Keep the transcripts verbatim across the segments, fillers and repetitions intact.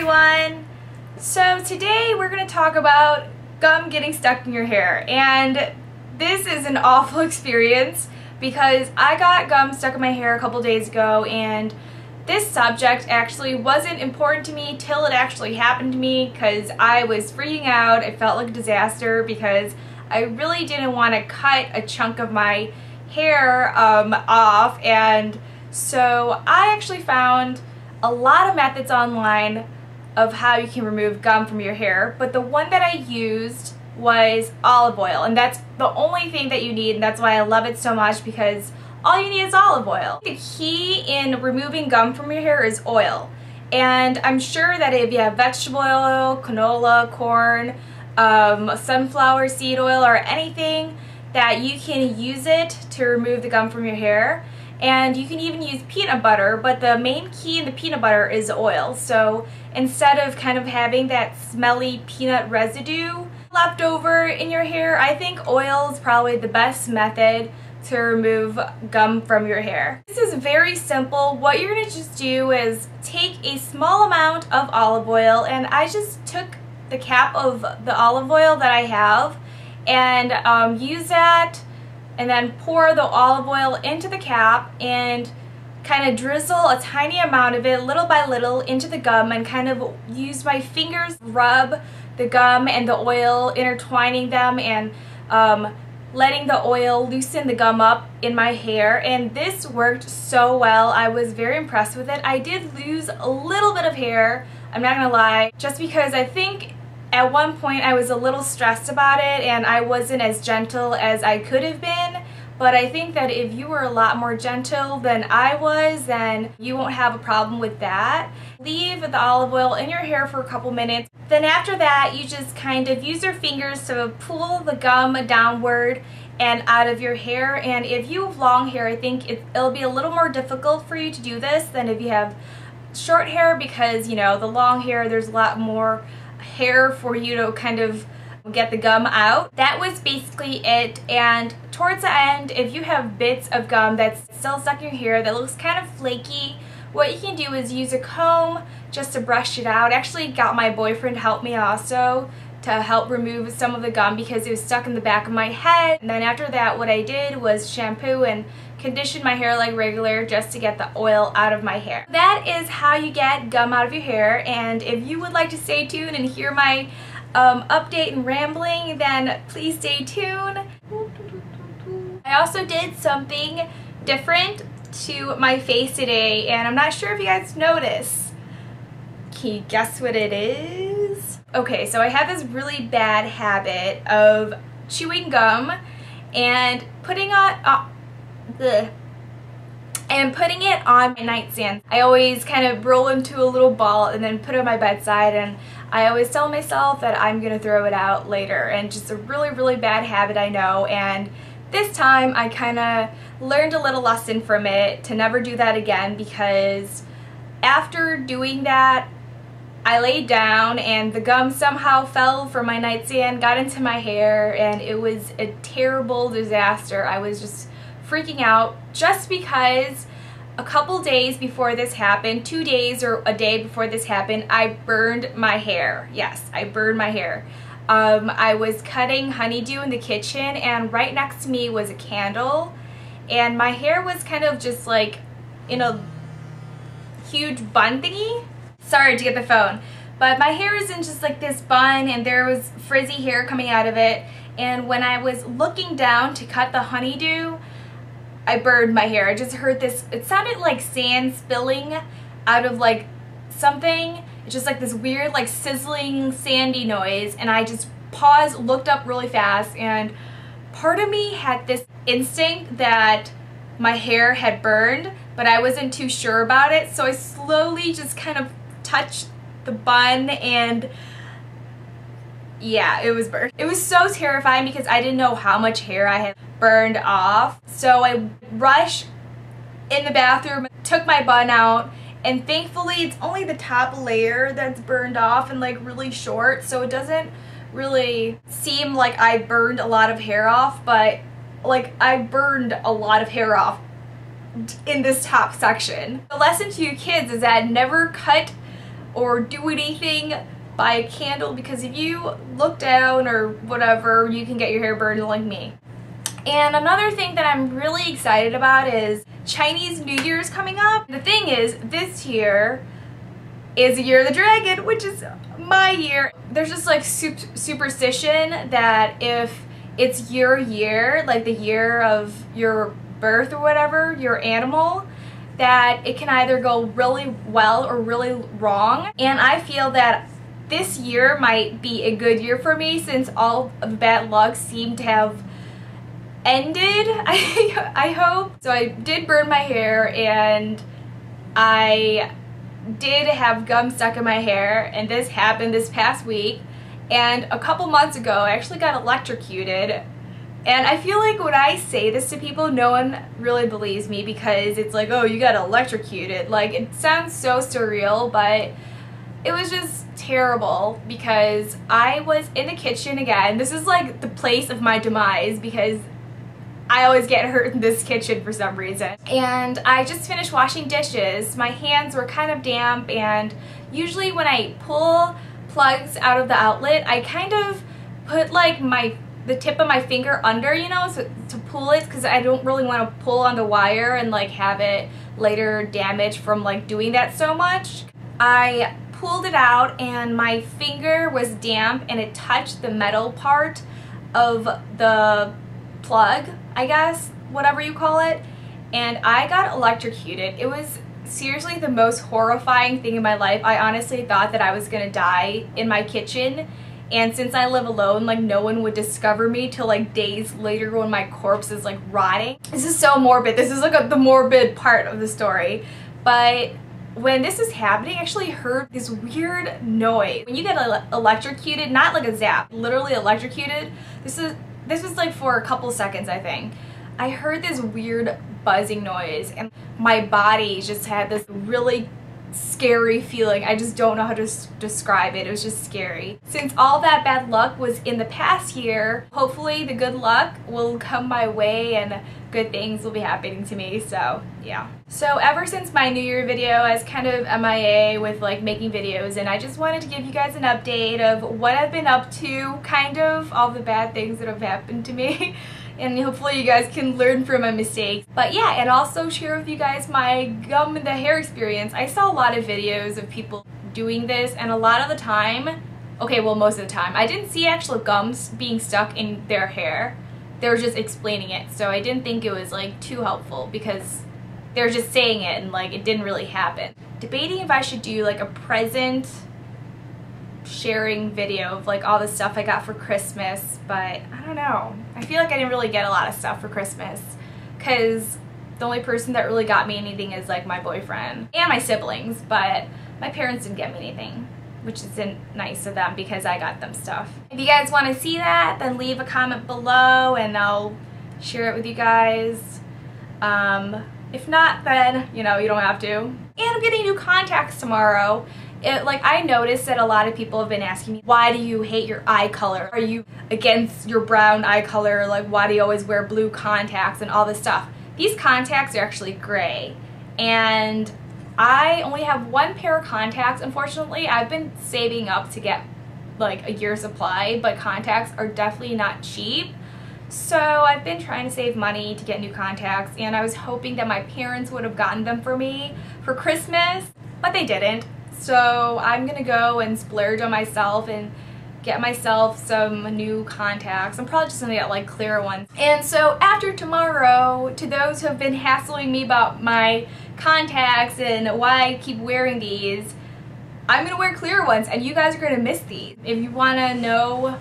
everyone! So today we're going to talk about gum getting stuck in your hair, and this is an awful experience because I got gum stuck in my hair a couple days ago, and this subject actually wasn't important to me till it actually happened to me because I was freaking out. It felt like a disaster because I really didn't want to cut a chunk of my hair um, off, and so I actually found a lot of methods online of how you can remove gum from your hair, but the one that I used was olive oil, and that's the only thing that you need, and that's why I love it so much because all you need is olive oil. The key in removing gum from your hair is oil, and I'm sure that if you have vegetable oil, canola, corn, um, sunflower seed oil, or anything, that you can use it to remove the gum from your hair. And you can even use peanut butter, but the main key in the peanut butter is oil. So instead of kind of having that smelly peanut residue left over in your hair, I think oil is probably the best method to remove gum from your hair. This is very simple. What you're going to just do is take a small amount of olive oil, and I just took the cap of the olive oil that I have and um, use that, and then pour the olive oil into the cap and kind of drizzle a tiny amount of it little by little into the gum, and kind of use my fingers, rub the gum and the oil, intertwining them and um, letting the oil loosen the gum up in my hair. And this worked so well. I was very impressed with it. I did lose a little bit of hair, I'm not gonna lie, just because I think at one point I was a little stressed about it and I wasn't as gentle as I could have been, but I think that if you were a lot more gentle than I was, then you won't have a problem with that. Leave the olive oil in your hair for a couple minutes. Then after that, you just kind of use your fingers to pull the gum downward and out of your hair. And if you have long hair, I think it, it'll be a little more difficult for you to do this than if you have short hair, because you know, the long hair, there's a lot more hair for you to kind of get the gum out. That was basically it, and towards the end, if you have bits of gum that's still stuck in your hair that looks kind of flaky, what you can do is use a comb just to brush it out. I actually got my boyfriend to help me also to help remove some of the gum because it was stuck in the back of my head. And then after that, what I did was shampoo and condition my hair like regular just to get the oil out of my hair. That is how you get gum out of your hair, and if you would like to stay tuned and hear my um, update and rambling, then please stay tuned. I also did something different to my face today, and I'm not sure if you guys noticed. Can you guess what it is? Okay, so I have this really bad habit of chewing gum and putting on uh, Blech. and putting it on my nightstand. I always kind of roll into a little ball and then put it on my bedside, and I always tell myself that I'm gonna throw it out later, and just a really really bad habit, I know, and this time I kinda learned a little lesson from it to never do that again, because after doing that I laid down and the gum somehow fell from my nightstand, got into my hair, and it was a terrible disaster. I was just freaking out just because a couple days before this happened, two days or a day before this happened, I burned my hair. Yes, I burned my hair. Um, I was cutting honeydew in the kitchen, and right next to me was a candle, and my hair was kind of just like in a huge bun thingy. Sorry to get the phone, but my hair is in just like this bun, and there was frizzy hair coming out of it, and when I was looking down to cut the honeydew, I burned my hair. I just heard this, it sounded like sand spilling out of like something. It's just like this weird like sizzling sandy noise, and I just paused, looked up really fast, and part of me had this instinct that my hair had burned, but I wasn't too sure about it, so I slowly just kind of touched the bun, and yeah, it was burned. It was so terrifying because I didn't know how much hair I had burned off. So I rushed in the bathroom, took my bun out, and thankfully it's only the top layer that's burned off and like really short, so it doesn't really seem like I burned a lot of hair off, but like I burned a lot of hair off in this top section. The lesson to you kids is that never cut or do anything by a candle, because if you look down or whatever, you can get your hair burned like me. And another thing that I'm really excited about is Chinese New Year is coming up. The thing is, this year is the Year of the Dragon, which is my year. There's just like sup superstition that if it's your year, like the year of your birth or whatever, your animal, that it can either go really well or really wrong. And I feel that this year might be a good year for me, since all of the bad luck seemed to have ended, I, I hope. So I did burn my hair, and I did have gum stuck in my hair, and this happened this past week. And a couple months ago, I actually got electrocuted. And I feel like when I say this to people, no one really believes me, because it's like, oh, you got electrocuted. Like, it sounds so surreal, but it was just terrible, because I was in the kitchen again. This is like the place of my demise, because I always get hurt in this kitchen for some reason. And I just finished washing dishes. My hands were kind of damp, and usually when I pull plugs out of the outlet, I kind of put like my the tip of my finger under, you know, so, to pull it, because I don't really want to pull on the wire and like have it later damaged from like doing that so much. I pulled it out, and my finger was damp, and it touched the metal part of the plug, I guess, whatever you call it, and I got electrocuted. It was seriously the most horrifying thing in my life. I honestly thought that I was gonna die in my kitchen, and since I live alone, like, no one would discover me till like days later when my corpse is like rotting. This is so morbid. This is like a, the morbid part of the story. But when this was happening, I actually heard this weird noise. When you get ele electrocuted, not like a zap, literally electrocuted, this is this was like for a couple seconds, I think. I heard this weird buzzing noise, and my body just had this really scary feeling. I just don't know how to s describe it. It was just scary. Since all that bad luck was in the past year, hopefully the good luck will come my way and good things will be happening to me. So yeah. So ever since my New Year video, I was kind of M I A with like making videos, and I just wanted to give you guys an update of what I've been up to, kind of all the bad things that have happened to me. And hopefully you guys can learn from my mistakes. But yeah, and also share with you guys my gum in the hair experience. I saw a lot of videos of people doing this, and a lot of the time, okay, well, most of the time, I didn't see actual gums being stuck in their hair. They were just explaining it, so I didn't think it was like too helpful, because they were just saying it and like it didn't really happen. Debating if I should do like a present sharing video of like all the stuff I got for Christmas, but I don't know. I feel like I didn't really get a lot of stuff for Christmas, because the only person that really got me anything is like my boyfriend and my siblings, but my parents didn't get me anything, which isn't nice of them because I got them stuff. If you guys want to see that, then leave a comment below and I'll share it with you guys. Um, if not, then, you know, you don't have to. And I'm getting new contacts tomorrow. It, like, I noticed that a lot of people have been asking me, why do you hate your eye color? Are you against your brown eye color? Like, why do you always wear blue contacts and all this stuff? These contacts are actually gray, and I only have one pair of contacts, unfortunately. I've been saving up to get like a year's supply, but contacts are definitely not cheap. So I've been trying to save money to get new contacts, and I was hoping that my parents would have gotten them for me for Christmas, but they didn't. So I'm gonna go and splurge on myself and get myself some new contacts. I'm probably just gonna get like clearer ones. And so after tomorrow, to those who have been hassling me about my contacts and why I keep wearing these, I'm gonna wear clearer ones, and you guys are gonna miss these. If you wanna know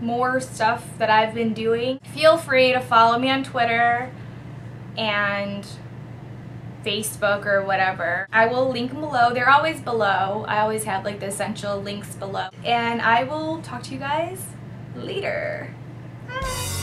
more stuff that I've been doing, feel free to follow me on Twitter and Facebook or whatever. I will link them below. They're always below. I always have like the essential links below. And I will talk to you guys later. Bye.